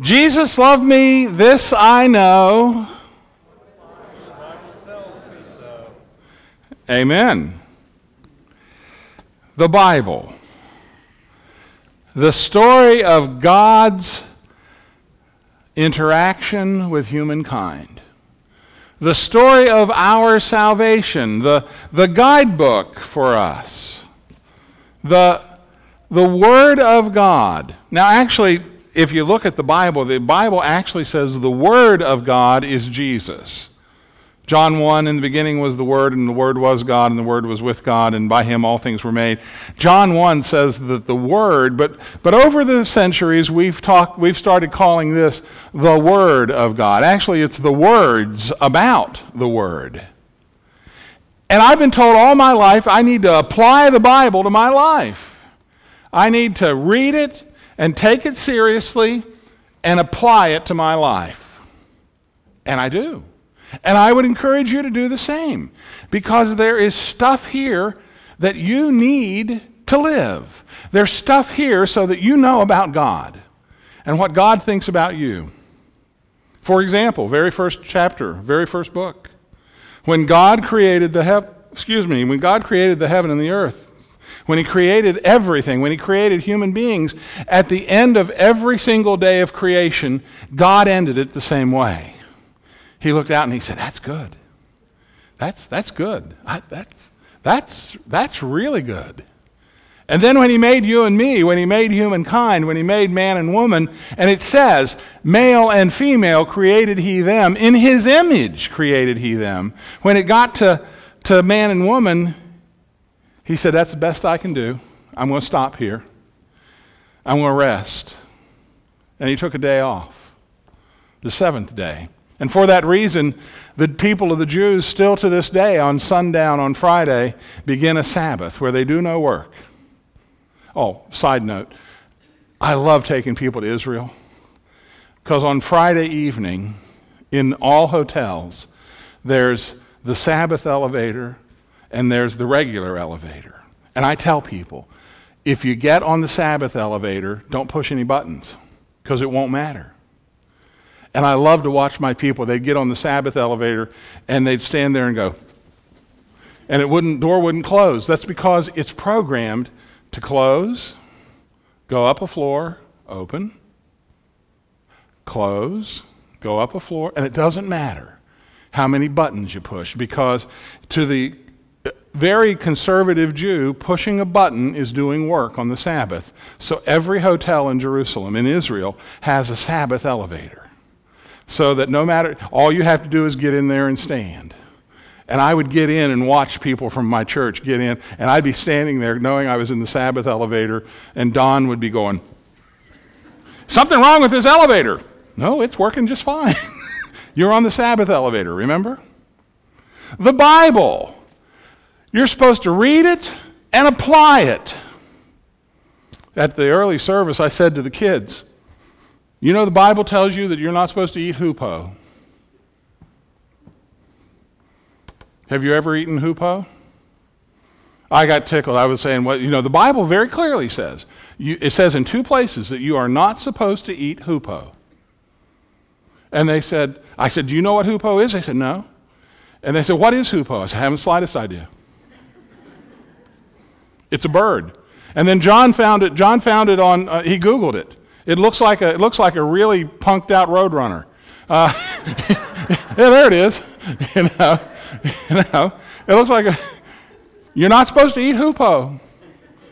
Jesus loved me, this I know. Amen. The Bible. The story of God's interaction with humankind. The story of our salvation. The guidebook for us. The Word of God. Now actually, if you look at the Bible actually says the Word of God is Jesus. John 1, in the beginning was the Word, and the Word was God, and the Word was with God, and by Him all things were made. John 1 says that the Word, but over the centuries we've started calling this the Word of God. Actually, it's the words about the Word. And I've been told all my life I need to apply the Bible to my life. I need to read it and take it seriously and apply it to my life. And I do. And I would encourage you to do the same, because there is stuff here that you need to live. There's stuff here so that you know about God and what God thinks about you. For example, very first chapter, very first book. When God created when God created the heaven and the earth, when He created everything, when He created human beings, at the end of every single day of creation, God ended it the same way. He looked out and He said, that's good. That's good. That's really good. And then when He made you and me, when He made humankind, when He made man and woman, and it says, male and female created He them. In His image created He them. When it got to man and woman, He said, that's the best I can do. I'm going to stop here. I'm going to rest. And He took a day off, the seventh day. And for that reason, the people of the Jews still to this day on sundown on Friday begin a Sabbath where they do no work. Oh, side note, I love taking people to Israel, because on Friday evening in all hotels there's the Sabbath elevator and there's the regular elevator. And I tell people, if you get on the Sabbath elevator, don't push any buttons, because it won't matter. And I love to watch my people. They'd get on the Sabbath elevator and they'd stand there and go. And door wouldn't close. That's because it's programmed to close, go up a floor, open, close, go up a floor. And it doesn't matter how many buttons you push, because to the very conservative Jew, pushing a button is doing work on the Sabbath. So every hotel in Jerusalem, in Israel, has a Sabbath elevator. So that no matter, all you have to do is get in there and stand. And I would get in and watch people from my church get in, and I'd be standing there knowing I was in the Sabbath elevator, and Don would be going, something wrong with this elevator. No, it's working just fine. You're on the Sabbath elevator, remember? The Bible. You're supposed to read it and apply it. At the early service, I said to the kids, you know, the Bible tells you that you're not supposed to eat hoopoe. Have you ever eaten hoopoe? I got tickled. I was saying, well, you know, the Bible very clearly says, it says in two places that you are not supposed to eat hoopoe. And they said, I said, do you know what hoopoe is? They said, no. And they said, what is hoopoe? I said, I haven't the slightest idea. It's a bird. And then John found it on, he Googled it. It looks like a really punked out roadrunner. Yeah, there it is. You know, it looks like you're not supposed to eat hoopoe.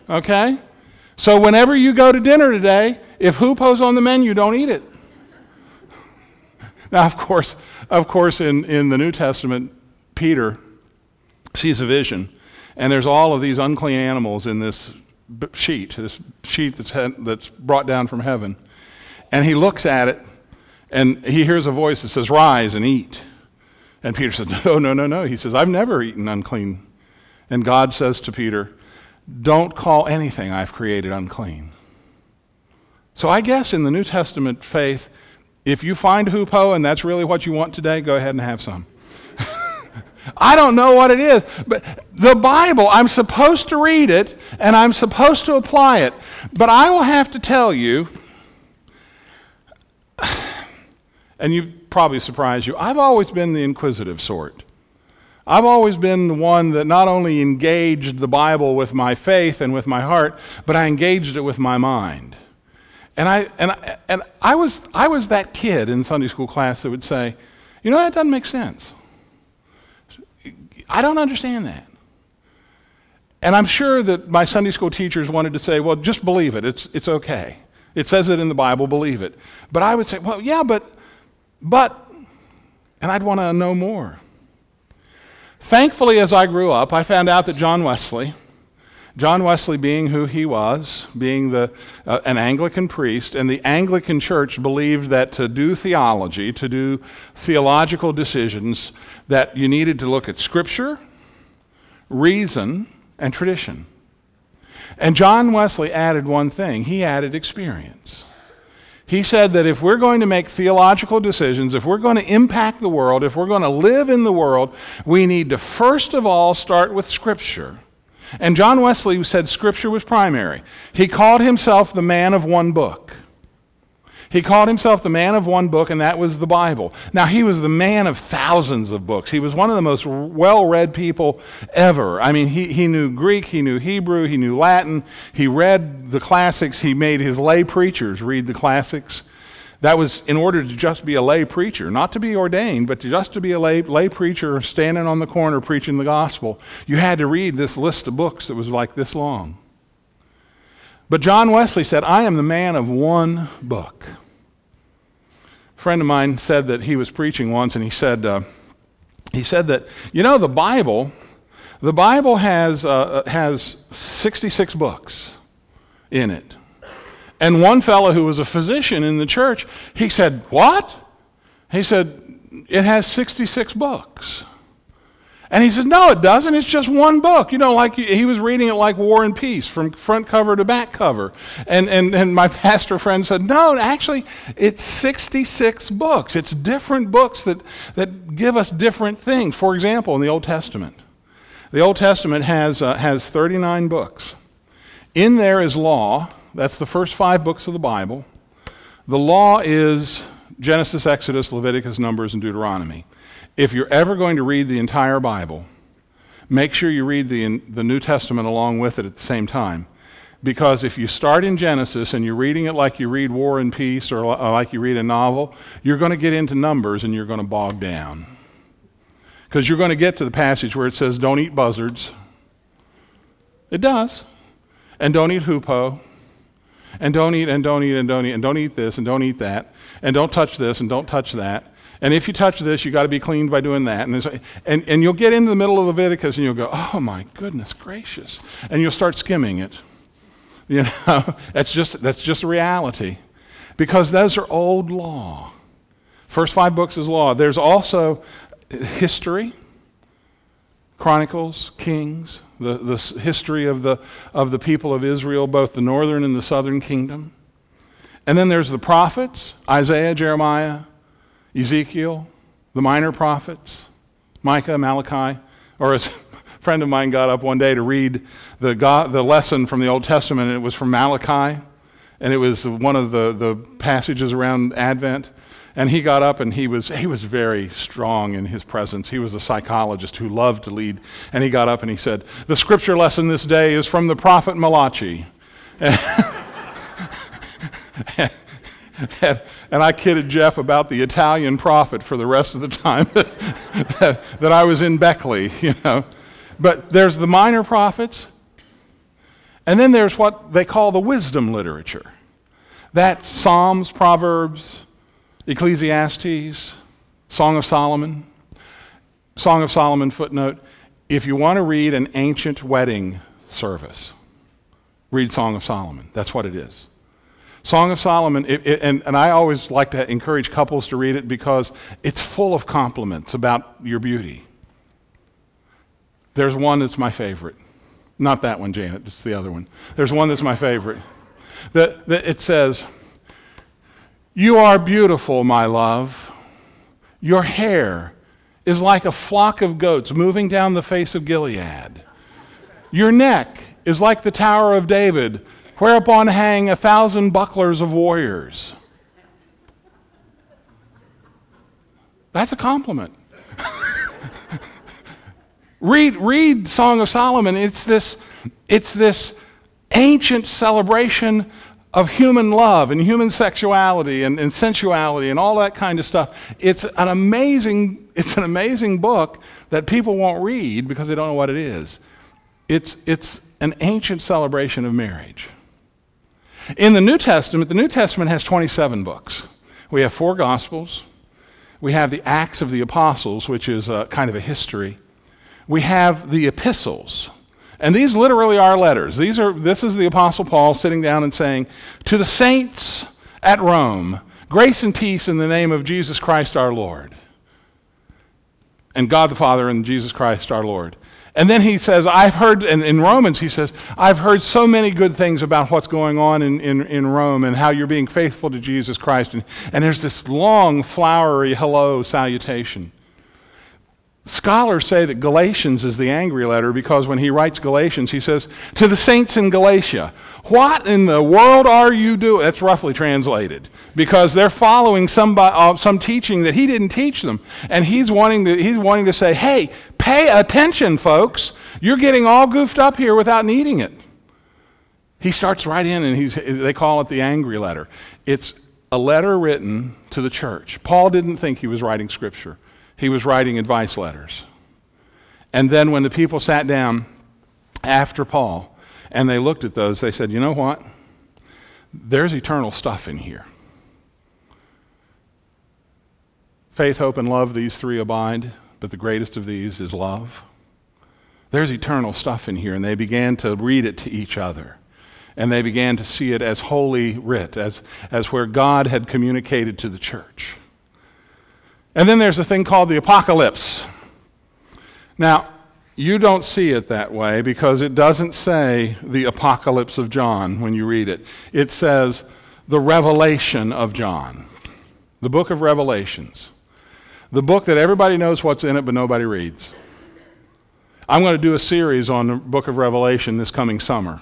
Okay? So whenever you go to dinner today, if hoopoe's on the menu, don't eat it. Now, of course, in the New Testament, Peter sees a vision, and there's all of these unclean animals in this sheet that's brought down from heaven. And he looks at it, and he hears a voice that says, rise and eat. And Peter says, no, no, no, no. He says, I've never eaten unclean. And God says to Peter, don't call anything I've created unclean. So I guess in the New Testament faith, if you find hoopoe and that's really what you want today, go ahead and have some. I don't know what it is, but the Bible, I'm supposed to read it, and I'm supposed to apply it. But I will have to tell you, And you probably surprise you, I've always been the inquisitive sort. I've always been the one that not only engaged the Bible with my faith and with my heart, but I engaged it with my mind. And I was that kid in Sunday school class that would say, you know, that doesn't make sense. I don't understand that. And I'm sure that my Sunday school teachers wanted to say, well, just believe it. It's okay. It says it in the Bible, believe it. But I would say, well, yeah, but, and I'd want to know more. Thankfully, as I grew up, I found out that John Wesley being who he was, being an Anglican priest, and the Anglican Church believed that to do theology, to do theological decisions, that you needed to look at Scripture, reason, and tradition. And John Wesley added one thing. He added experience. He said that if we're going to make theological decisions, if we're going to impact the world, if we're going to live in the world, we need to first of all start with Scripture. And John Wesley said Scripture was primary. He called himself the man of one book. He called himself the man of one book, and that was the Bible. Now, he was the man of thousands of books. He was one of the most well-read people ever. I mean, he knew Greek, he knew Hebrew, he knew Latin. He read the classics. He made his lay preachers read the classics. That was in order to just be a lay preacher, not to be ordained, but just to be a lay preacher standing on the corner preaching the gospel. You had to read this list of books that was like this long. But John Wesley said, I am the man of one book. A friend of mine said that he was preaching once, and he said that, you know, the Bible has 66 books in it. And one fellow who was a physician in the church, he said, what? He said, it has 66 books. And he said, no, it doesn't. It's just one book. You know, like he was reading it like War and Peace from front cover to back cover. And my pastor friend said, no, actually, it's 66 books. It's different books that give us different things. For example, in the Old Testament. The Old Testament has 39 books. In there is law. That's the first 5 books of the Bible. The law is Genesis, Exodus, Leviticus, Numbers, and Deuteronomy. If you're ever going to read the entire Bible, make sure you read the New Testament along with it at the same time. Because if you start in Genesis and you're reading it like you read War and Peace or like you read a novel, you're going to get into Numbers and you're going to bog down. Because you're going to get to the passage where it says, don't eat buzzards. It does. And don't eat hoopoe. And don't eat, and don't eat, and don't eat, and don't eat this, and don't eat that, and don't touch this, and don't touch that. And if you touch this, you got to be cleaned by doing that. And you'll get into the middle of Leviticus, and you'll go, oh, my goodness gracious. And you'll start skimming it. You know, that's just a reality. Because those are old law. First 5 books is law. There's also history. Chronicles, Kings, the history of the people of Israel, both the northern and the southern kingdom. And then there's the prophets, Isaiah, Jeremiah, Ezekiel, the minor prophets, Micah, Malachi. Or as a friend of mine got up one day to read the lesson from the Old Testament, and it was from Malachi, and it was one of the passages around Advent. And he got up, and he was very strong in his presence. He was a psychologist who loved to lead. And he got up and he said, the scripture lesson this day is from the prophet Malachi. And I kidded Jeff about the Italian prophet for the rest of the time that I was in Beckley, you know. But there's the minor prophets. And then there's what they call the wisdom literature. That's Psalms, Proverbs, Ecclesiastes, Song of Solomon footnote. If you want to read an ancient wedding service, read Song of Solomon. That's what it is. Song of Solomon, and I always like to encourage couples to read it because it's full of compliments about your beauty. There's one that's my favorite. Not that one, Janet, it's the other one. There's one that's my favorite. It says, you are beautiful, my love. Your hair is like a flock of goats moving down the face of Gilead. Your neck is like the Tower of David, whereupon hang 1,000 bucklers of warriors. That's a compliment. Read Song of Solomon. It's this ancient celebration of human love and human sexuality and sensuality and all that kind of stuff. It's an amazing book that people won't read because they don't know what it is. It's an ancient celebration of marriage. In the New Testament has 27 books. We have 4 Gospels. We have the Acts of the Apostles, which is kind of a history. We have the epistles. And these literally are letters. This is the Apostle Paul sitting down and saying, "To the saints at Rome, grace and peace in the name of Jesus Christ our Lord." And God the Father and Jesus Christ our Lord. And then he says, I've heard, and in Romans he says, I've heard so many good things about what's going on in Rome and how you're being faithful to Jesus Christ. And there's this long, flowery hello salutation. Scholars say that Galatians is the angry letter because when he writes Galatians, he says, "To the saints in Galatia, what in the world are you doing?" That's roughly translated because they're following some teaching that he didn't teach them. And he's wanting to say, hey, pay attention, folks. You're getting all goofed up here without needing it. He starts right in and they call it the angry letter. It's a letter written to the church. Paul didn't think he was writing scripture. He was writing advice letters. And then when the people sat down after Paul and they looked at those, they said, you know what? There's eternal stuff in here. Faith, hope, and love, these three abide, but the greatest of these is love. There's eternal stuff in here. And they began to read it to each other. And they began to see it as holy writ, as where God had communicated to the church. And then there's a thing called the apocalypse. Now, you don't see it that way because it doesn't say the apocalypse of John when you read it. It says the revelation of John, the book of Revelations, the book that everybody knows what's in it but nobody reads. I'm going to do a series on the book of Revelation this coming summer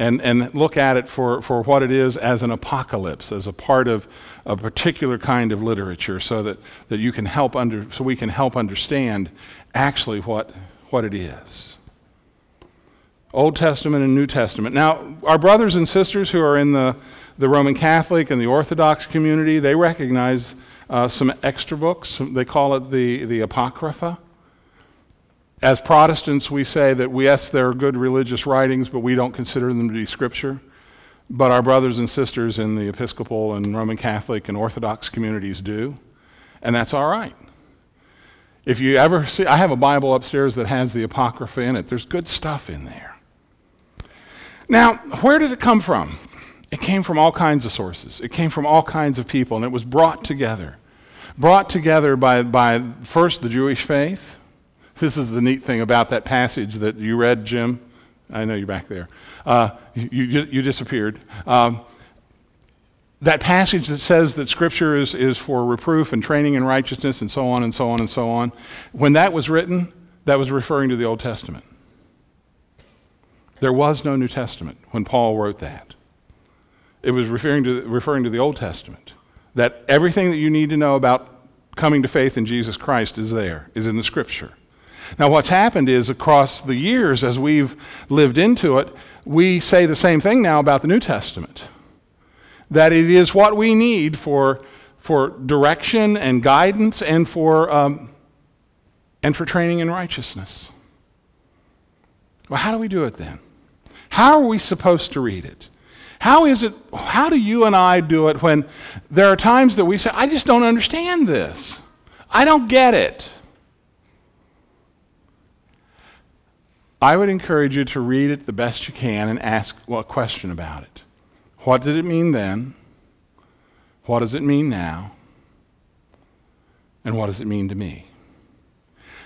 and look at it for what it is as an apocalypse, as a part of a particular kind of literature so that you can so we can help understand actually what it is. Old Testament and New Testament. Now, our brothers and sisters who are in the Roman Catholic and the Orthodox community, they recognize some extra books. They call it the Apocrypha. As Protestants, we say that, yes, there are good religious writings, but we don't consider them to be scripture. But our brothers and sisters in the Episcopal and Roman Catholic and Orthodox communities do, and that's all right. If you ever see, I have a Bible upstairs that has the Apocrypha in it. There's good stuff in there. Now, where did it come from? It came from all kinds of sources. It came from all kinds of people, and it was brought together by first the Jewish faith. This is the neat thing about that passage that you read, Jim. I know you're back there. You disappeared. That passage that says that Scripture is for reproof and training in righteousness and so on and so on and so on. When that was written, that was referring to the Old Testament. There was no New Testament when Paul wrote that. It was referring to the Old Testament. That everything that you need to know about coming to faith in Jesus Christ is in the Scripture. Now, what's happened is across the years, as we've lived into it, we say the same thing now about the New Testament, that it is what we need for direction and guidance and for training in righteousness. Well, how do we do it then? How are we supposed to read it? How do you and I do it when there are times that we say, I just don't understand this. I don't get it. I would encourage you to read it the best you can and ask a question about it. What did it mean then? What does it mean now? And what does it mean to me?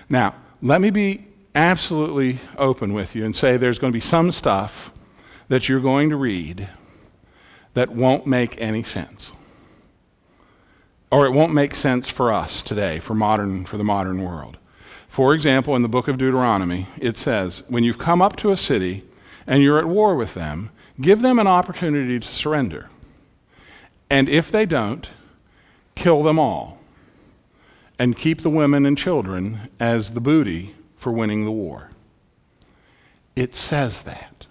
Now, let me be absolutely open with you and say there's going to be some stuff that you're going to read that won't make any sense. Or it won't make sense for us today, for the modern world. For example, in the book of Deuteronomy, it says, when you've come up to a city and you're at war with them, give them an opportunity to surrender. And if they don't, kill them all. and keep the women and children as the booty for winning the war. It says that.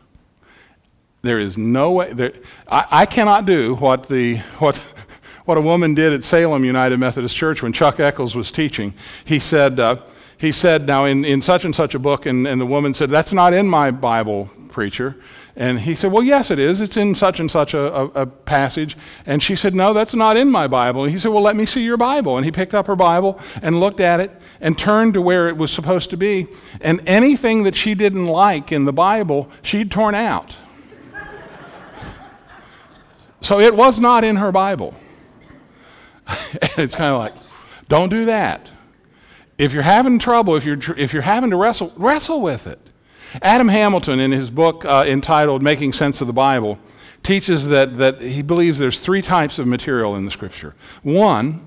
There is no way, I cannot do what a woman did at Salem United Methodist Church when Chuck Eccles was teaching. He said, now in such and such a book, and the woman said, that's not in my Bible, preacher. And he said, well, yes, it is. It's in such and such a passage. And she said, no, that's not in my Bible. And he said, well, let me see your Bible. And he picked up her Bible and looked at it and turned to where it was supposed to be. And anything that she didn't like in the Bible, she'd torn out. So it was not in her Bible. And it's kind of like, don't do that. If you're having trouble, if you're having to wrestle with it. Adam Hamilton, in his book entitled Making Sense of the Bible, teaches that he believes there's three types of material in the Scripture. One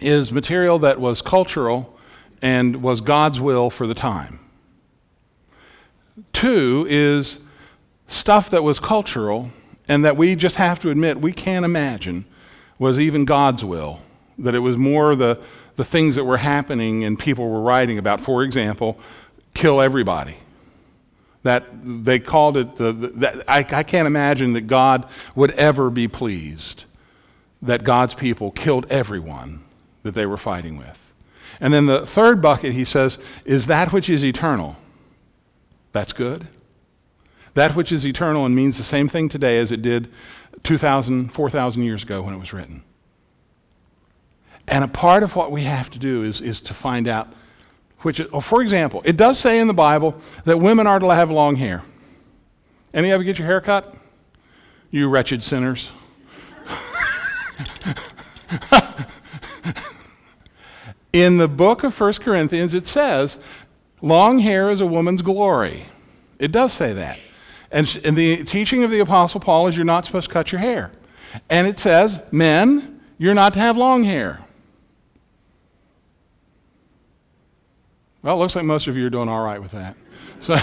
is material that was cultural and was God's will for the time. Two is stuff that was cultural and that we just have to admit we can't imagine was even God's will, that it was more the things that were happening and people were writing about. For example, kill everybody. That they called it, I can't imagine that God would ever be pleased that God's people killed everyone that they were fighting with. And then the third bucket, he says, is that which is eternal. That's good. That which is eternal and means the same thing today as it did 2,000, 4,000 years ago when it was written. And a part of what we have to do is to find out which, for example, it does say in the Bible that women are to have long hair. Any of you get your hair cut? You wretched sinners. In the book of 1 Corinthians, it says, long hair is a woman's glory. It does say that. And the teaching of the Apostle Paul is you're not supposed to cut your hair. And it says, men, you're not to have long hair. Well, it looks like most of you are doing all right with that. So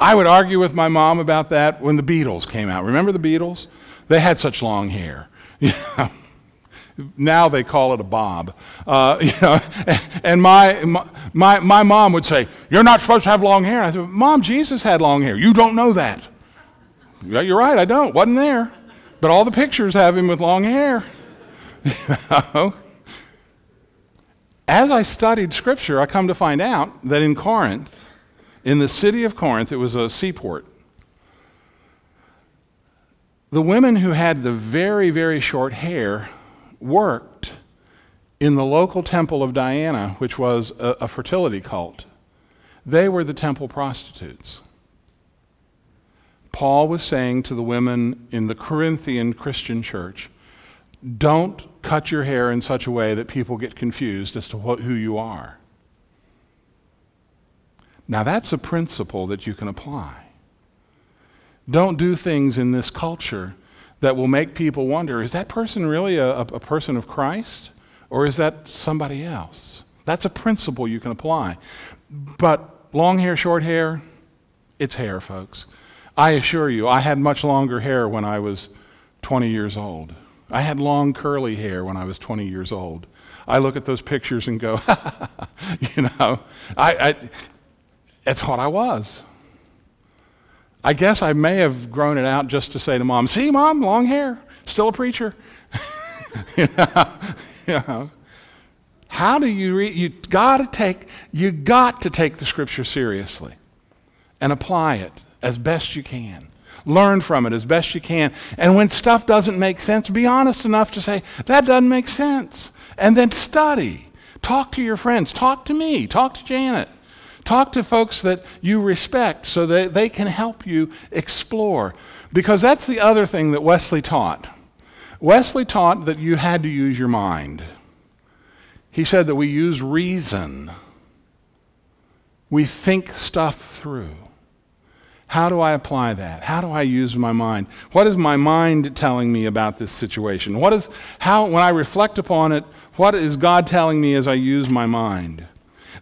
I would argue with my mom about that when the Beatles came out. Remember the Beatles? They had such long hair. You know, now they call it a bob. You know, and my mom would say, you're not supposed to have long hair. I said, Mom, Jesus had long hair. You don't know that. Yeah, you're right, I don't. Wasn't there. But all the pictures have him with long hair. You know? As I studied Scripture, I come to find out that in Corinth, in the city of Corinth, it was a seaport. The women who had the very, very short hair worked in the local temple of Diana, which was a fertility cult. They were the temple prostitutes. Paul was saying to the women in the Corinthian Christian church, don't cut your hair in such a way that people get confused as to who you are. Now that's a principle that you can apply. Don't do things in this culture that will make people wonder, is that person really a person of Christ? Or is that somebody else? That's a principle you can apply. But long hair, short hair, it's hair, folks. I assure you, I had much longer hair when I was 20 years old. I had long curly hair when I was 20 years old. I look at those pictures and go, you know, that's what I was. I guess I may have grown it out just to say to Mom, see, Mom, long hair, still a preacher. You know, you know. How do you read? You got to take the Scripture seriously and apply it as best you can. Learn from it as best you can. And when stuff doesn't make sense, be honest enough to say, that doesn't make sense. And then study. Talk to your friends. Talk to me. Talk to Janet. Talk to folks that you respect so that they can help you explore. Because that's the other thing that Wesley taught. Wesley taught that you had to use your mind. He said that we use reason. We think stuff through. How do I apply that? How do I use my mind? What is my mind telling me about this situation? When I reflect upon it, what is God telling me as I use my mind?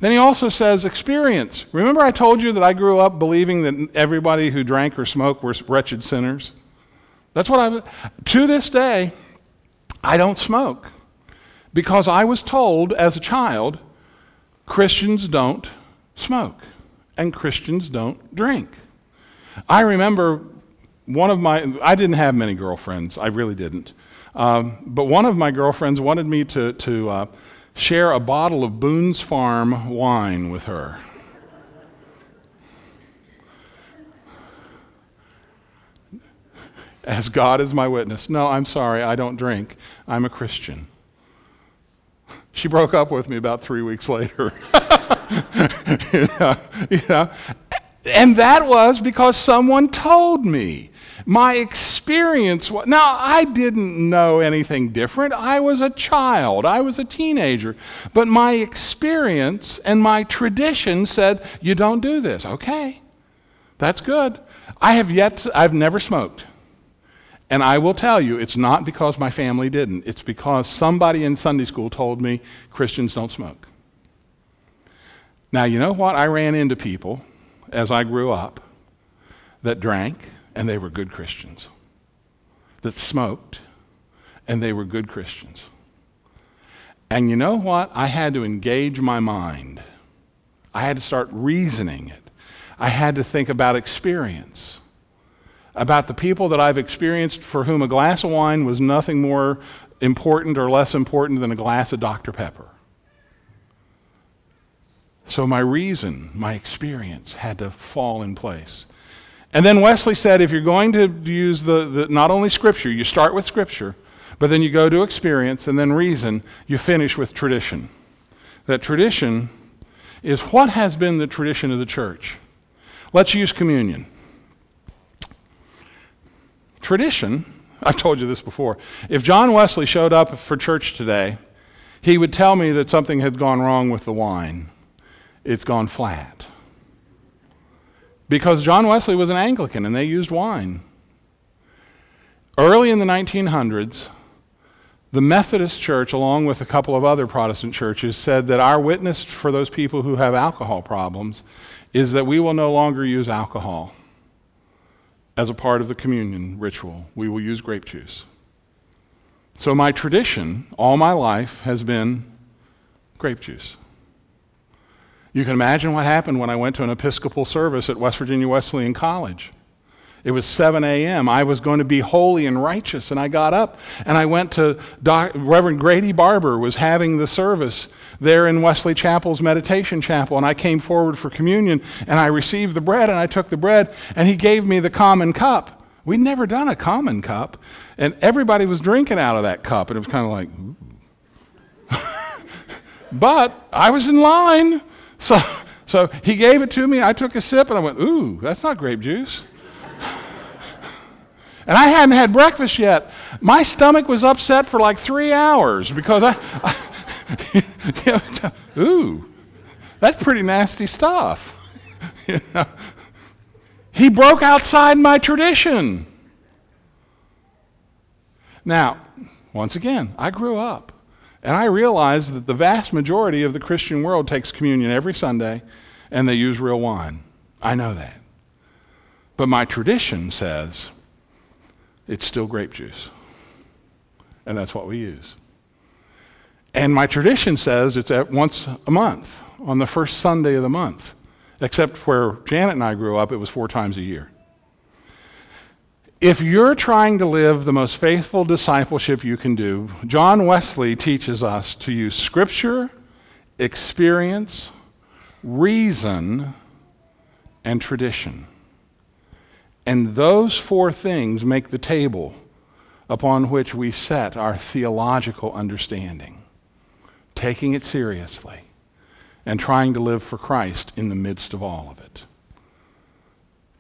Then he also says experience. Remember I told you that I grew up believing that everybody who drank or smoked were wretched sinners? That's what to this day, I don't smoke. because I was told as a child, Christians don't smoke and Christians don't drink. I remember one of my, I didn't have many girlfriends, I really didn't, but one of my girlfriends wanted me to share a bottle of Boone's Farm wine with her. As God is my witness. No, I'm sorry, I don't drink. I'm a Christian. She broke up with me about 3 weeks later. You know? And that was because someone told me. My experience was, now I didn't know anything different. I was a child, I was a teenager. But my experience and my tradition said, you don't do this. Okay, that's good. I've never smoked. And I will tell you, it's not because my family didn't. It's because somebody in Sunday school told me Christians don't smoke. Now, you know what? I ran into people as I grew up that drank, and they were good Christians. That smoked, and they were good Christians. And you know what? I had to engage my mind. I had to start reasoning it. I had to think about experience, about the people that I've experienced for whom a glass of wine was nothing more important or less important than a glass of Dr. Pepper. So my reason, my experience had to fall in place. And then Wesley said, if you're going to use the not only Scripture, you start with Scripture, but then you go to experience and then reason, you finish with tradition. That tradition is what has been the tradition of the church. Let's use communion. Tradition, I've told you this before, if John Wesley showed up for church today, he would tell me that something had gone wrong with the wine. It's gone flat. Because John Wesley was an Anglican and they used wine. Early in the 1900s, the Methodist Church, along with a couple of other Protestant churches, said that our witness for those people who have alcohol problems is that we will no longer use alcohol as a part of the communion ritual. We will use grape juice. So my tradition all my life has been grape juice. You can imagine what happened when I went to an Episcopal service at West Virginia Wesleyan College. It was 7 a.m. I was going to be holy and righteous, and I got up and I went to Reverend Grady Barber was having the service there in Wesley Chapel's Meditation Chapel, and I came forward for communion, and I received the bread, and I took the bread, and he gave me the common cup. We'd never done a common cup, and everybody was drinking out of that cup, and it was kind of like, ooh. But I was in line. So he gave it to me, I took a sip, and I went, ooh, that's not grape juice. And I hadn't had breakfast yet. My stomach was upset for like 3 hours because I ooh, that's pretty nasty stuff. You know? He broke outside my tradition. Now, once again, I grew up and I realized that the vast majority of the Christian world takes communion every Sunday and they use real wine. I know that. But my tradition says, it's still grape juice, and that's what we use. And my tradition says it's at once a month, on the first Sunday of the month, except where Janet and I grew up, it was 4 times a year. If you're trying to live the most faithful discipleship you can do, John Wesley teaches us to use Scripture, experience, reason, and tradition. And those 4 things make the table upon which we set our theological understanding, taking it seriously and trying to live for Christ in the midst of all of it.